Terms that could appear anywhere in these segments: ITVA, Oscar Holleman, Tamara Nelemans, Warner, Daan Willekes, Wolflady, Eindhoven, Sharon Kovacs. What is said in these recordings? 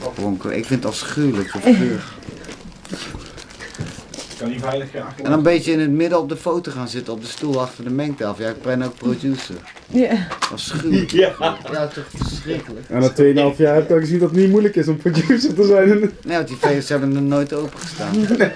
goed pronken. Ik vind het afschuwelijk. Kan niet veilig graag. En een beetje in het midden op de foto gaan zitten, op de stoel achter de mengtafel. Ja, ik ben ook producer. Ja. Afschuwelijk. Ja, ja, toch verschrikkelijk. En na 2,5 jaar heb ik al gezien dat het niet moeilijk is om producer te zijn. Nee, want die VS hebben er nooit opengestaan. Nee.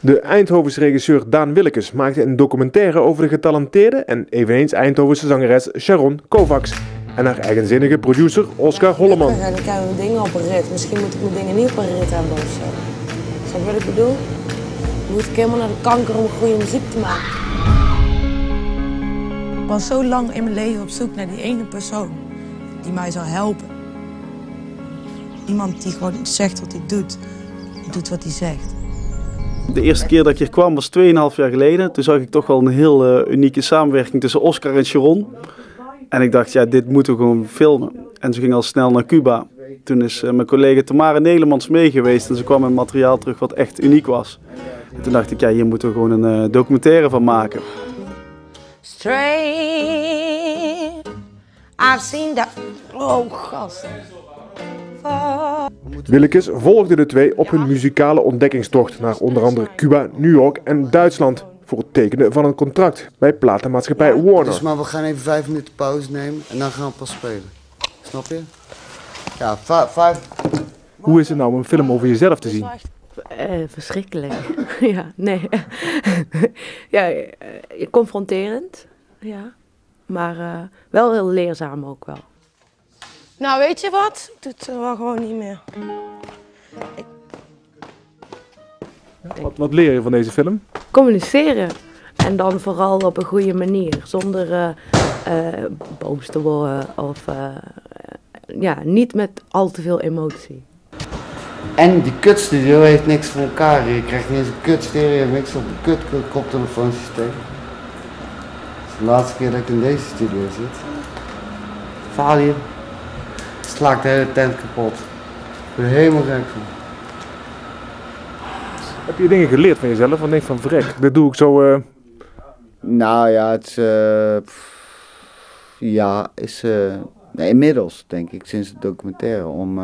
De Eindhovense regisseur Daan Willekes maakte een documentaire over de getalenteerde en eveneens Eindhovense zangeres Sharon Kovacs. En haar eigenzinnige producer Oscar Holleman. Ja, dan krijgen we dingen op een rit. Misschien moet ik mijn dingen niet op een rit hebben of zo. Snap je wat ik bedoel? Dan moet ik helemaal naar de kanker om goede muziek te maken. Ik was zo lang in mijn leven op zoek naar die ene persoon die mij zou helpen. Iemand die gewoon zegt wat hij doet, doet wat hij zegt. De eerste keer dat ik hier kwam was 2,5 jaar geleden. Toen zag ik toch wel een heel unieke samenwerking tussen Oscar en Sharon. En ik dacht, ja, dit moeten we gewoon filmen. En ze ging al snel naar Cuba. Toen is mijn collega Tamara Nelemans mee geweest en ze kwam met materiaal terug wat echt uniek was. En toen dacht ik, ja, hier moeten we gewoon een documentaire van maken. Straight, I've seen that. Oh, gast. Willekes volgde de twee op hun muzikale ontdekkingstocht naar onder andere Cuba, New York en Duitsland voor het tekenen van een contract bij platenmaatschappij Warner. Dus maar we gaan even 5 minuten pauze nemen en dan gaan we pas spelen. Snap je? Ja, 5. Hoe is het nou om een film over jezelf te zien? Verschrikkelijk. Ja, nee. Ja, confronterend. Ja. Maar wel heel leerzaam ook wel. Nou, weet je wat? Ik doe het wel gewoon niet meer. Wat leer je van deze film? Communiceren. En dan vooral op een goede manier. Zonder boos te worden of... ja, niet met al te veel emotie. En die kutstudio heeft niks voor elkaar. Je krijgt niet eens een kutstereo, niks op een kutkoptelefoonsysteem. Dat is de laatste keer dat ik in deze studio zit. Faal hier. Sla ik de hele tent kapot. Ik ben er helemaal gek van. Heb je dingen geleerd van jezelf? Want ik denk van vrek, dit doe ik zo... Nou ja, het is... ja, is... Nee, inmiddels denk ik, sinds het documentaire, om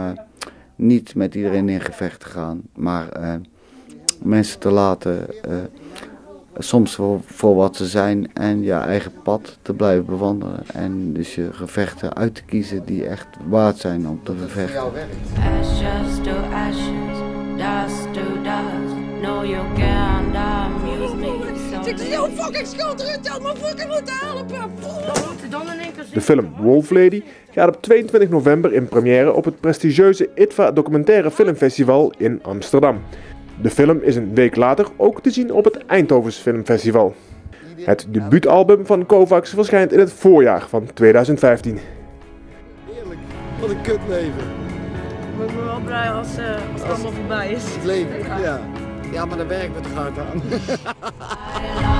niet met iedereen in gevecht te gaan, maar mensen te laten, soms voor wat ze zijn en je eigen pad te blijven bewandelen. En dus je gevechten uit te kiezen die echt waard zijn om te gevechten. Ik zie hoe fucking schuldig dat me fucking moet helpen. De film Wolflady gaat op 22 november in première op het prestigieuze ITVA Documentaire Filmfestival in Amsterdam. De film is een week later ook te zien op het Eindhovens Filmfestival. Het debuutalbum van Kovacs verschijnt in het voorjaar van 2015. Heerlijk, wat een kutleven. Ik ben wel blij als het allemaal voorbij is. Het leven, ja. Ja, maar daar werken we toch hard aan.